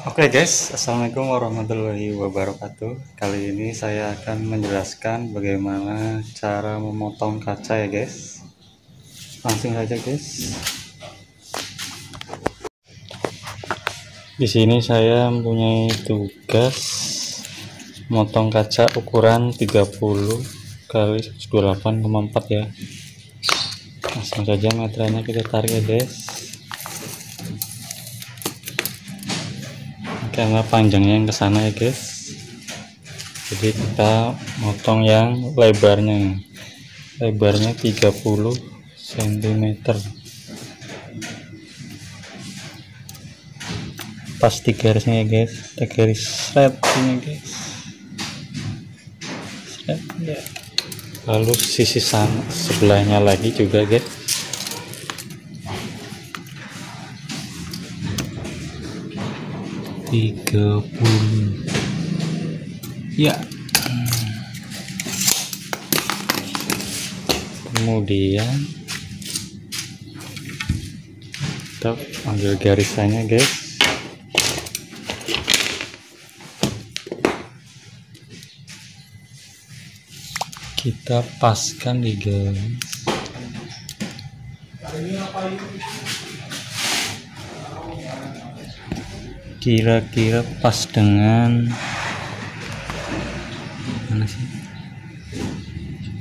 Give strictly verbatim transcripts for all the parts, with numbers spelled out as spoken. Oke okay guys, assalamualaikum warahmatullahi wabarakatuh. Kali ini saya akan menjelaskan bagaimana cara memotong kaca ya guys. Langsung saja guys. Di sini saya mempunyai tugas motong kaca ukuran tiga puluh kali seratus dua puluh delapan koma empat ya. Langsung saja meterannya kita tarik ya guys. Karena panjangnya yang kesana ya guys, jadi kita motong yang lebarnya lebarnya tiga puluh sentimeter, pas di garisnya ya guys, kita garis seret ini guys, seret ya. Lalu sisi sana sebelahnya lagi juga guys. tiga puluh ya, kemudian kita ambil garisannya guys, kita paskan di garis. Kira-kira pas dengan mana sih?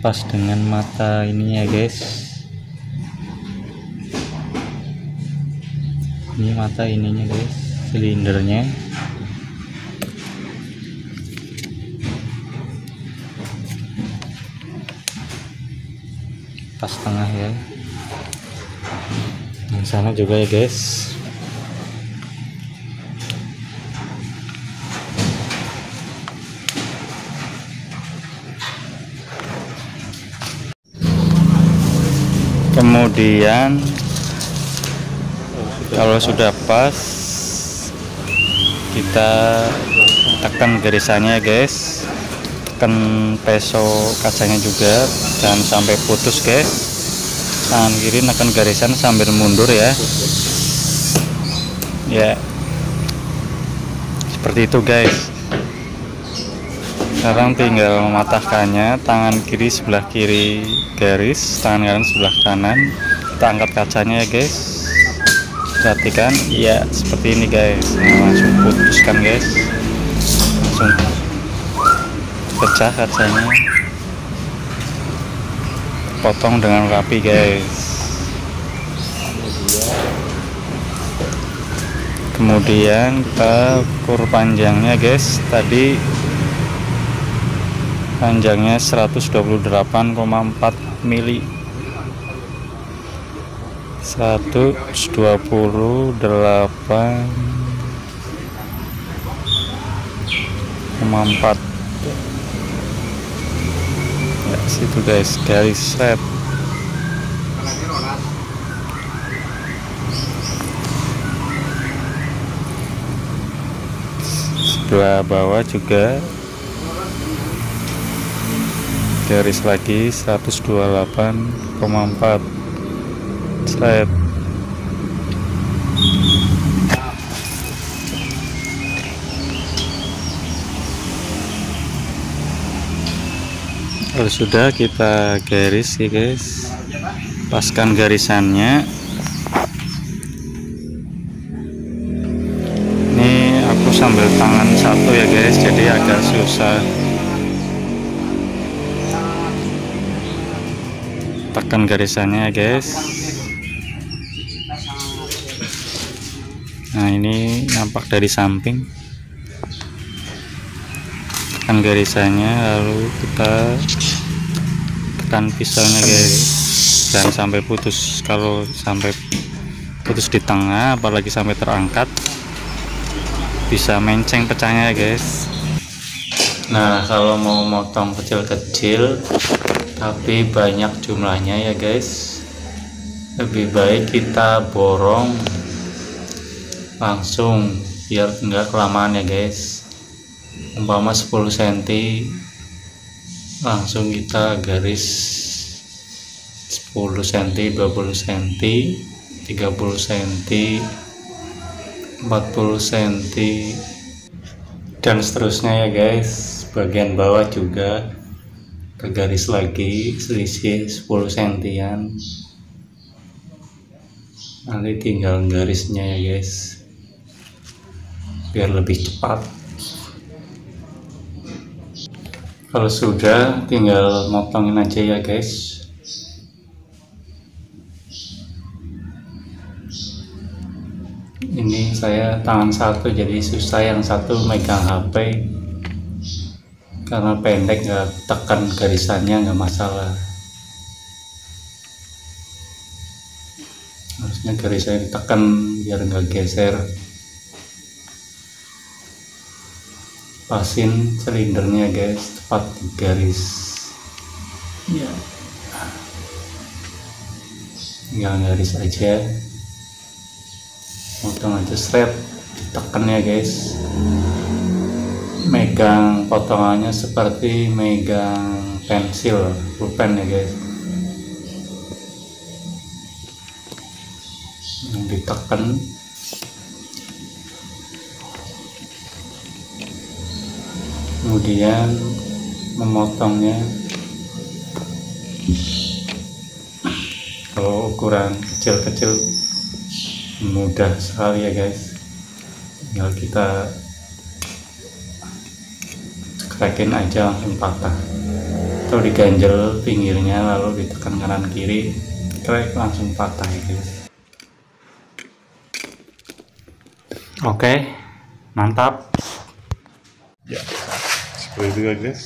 Pas dengan mata ini ya guys. Ini mata ininya guys, silindernya. Pas tengah ya. Yang sana juga ya guys. Kemudian kalau sudah pas kita tekan garisannya guys, tekan peso kacanya juga, jangan sampai putus guys. Tangan kiri tekan garisan sambil mundur ya, ya seperti itu guys. Sekarang tinggal mematahkannya, tangan kiri sebelah kiri garis, tangan kanan sebelah kanan. Kita angkat kacanya ya guys, perhatikan ya, seperti ini guys. Nah, langsung putuskan guys, langsung pecah kacanya, potong dengan rapi guys. Kemudian kita ukur panjangnya guys, tadi panjangnya seratus dua puluh delapan koma empat mili, seratus dua puluh delapan koma empat ya, situ guys, garis set. Sebelah bawah juga garis lagi seratus dua puluh delapan koma empat slide. Kalau sudah kita garis ya guys, paskan garisannya. Ini aku sambil tangan satu ya guys, jadi agak susah. Tekan garisannya guys. Nah, ini nampak dari samping. Tekan garisannya, lalu kita tekan pisaunya guys, jangan sampai putus. Kalau sampai putus di tengah, apalagi sampai terangkat, bisa menceng pecahnya guys. Nah, kalau mau motong kecil-kecil tapi banyak jumlahnya ya guys, lebih baik kita borong langsung biar enggak kelamaan ya guys. Umpama sepuluh sentimeter langsung kita garis sepuluh sentimeter, dua puluh sentimeter, tiga puluh sentimeter, empat puluh sentimeter, empat puluh sentimeter dan seterusnya ya guys. Bagian bawah juga bergaris lagi selisih sepuluh sentimeter-an, nanti tinggal garisnya ya guys biar lebih cepat. Kalau sudah tinggal motongin aja ya guys. Ini saya tangan satu jadi susah, yang satu megang H P karena pendek nggak tekan garisannya nggak masalah. Harusnya garisnya ditekan biar nggak geser. Pasin silindernya guys tepat di garis ya, tinggal garis aja, potong aja strap, tekan ya guys. Megang potongannya seperti megang pensil, pulpen ya guys, yang ditekan. Kemudian memotongnya. Kalau ukuran kecil-kecil mudah sekali ya guys, tinggal kita cekrakin aja langsung patah, atau diganjel pinggirnya lalu ditekan kanan kiri krek langsung patah ya guys. Oke, mantap ya, seperti itu ya guys.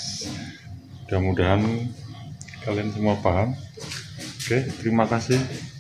Mudah-mudahan kalian semua paham. Oke, terima kasih.